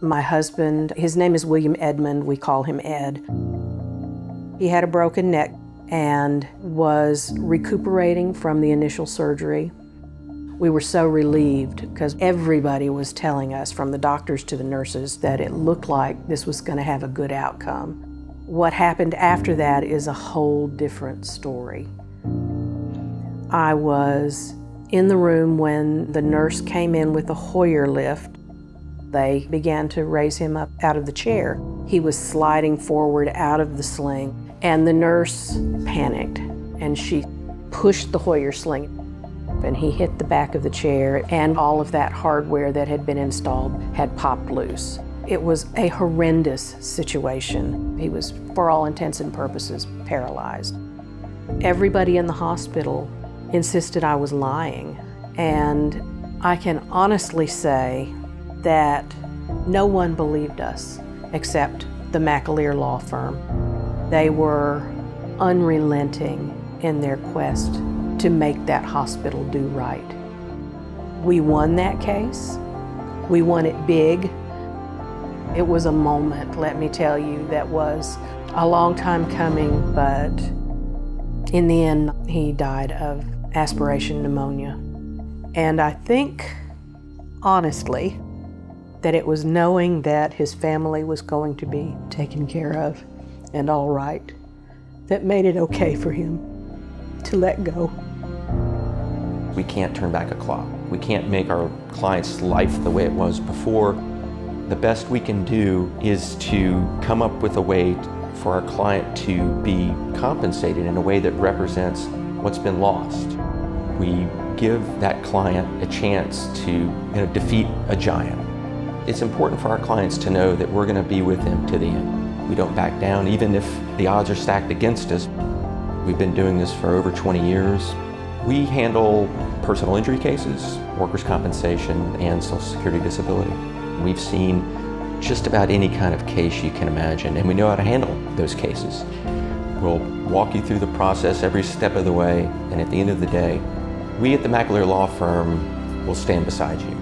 My husband, his name is William Edmond, we call him Ed. He had a broken neck and was recuperating from the initial surgery. We were so relieved because everybody was telling us, from the doctors to the nurses, that it looked like this was going to have a good outcome. What happened after that is a whole different story. I was in the room when the nurse came in with the Hoyer lift. They began to raise him up out of the chair. He was sliding forward out of the sling, and the nurse panicked, and she pushed the Hoyer sling, and he hit the back of the chair, and all of that hardware that had been installed had popped loose. It was a horrendous situation. He was, for all intents and purposes, paralyzed. Everybody in the hospital insisted I was lying, and I can honestly say that no one believed us except the McAleer Law Firm. They were unrelenting in their quest to make that hospital do right. We won that case. We won it big. It was a moment, let me tell you, that was a long time coming, but in the end, he died of aspiration pneumonia. And I think, honestly, that it was knowing that his family was going to be taken care of and all right that made it okay for him to let go. We can't turn back a clock. We can't make our clients' life the way it was before. The best we can do is to come up with a way for our client to be compensated in a way that represents what's been lost. We give that client a chance to defeat a giant. It's important for our clients to know that we're going to be with them to the end. We don't back down, even if the odds are stacked against us. We've been doing this for over 20 years. We handle personal injury cases, workers' compensation, and Social Security disability. We've seen just about any kind of case you can imagine, and we know how to handle those cases. We'll walk you through the process every step of the way, and at the end of the day, we at the McAleer Law Firm will stand beside you.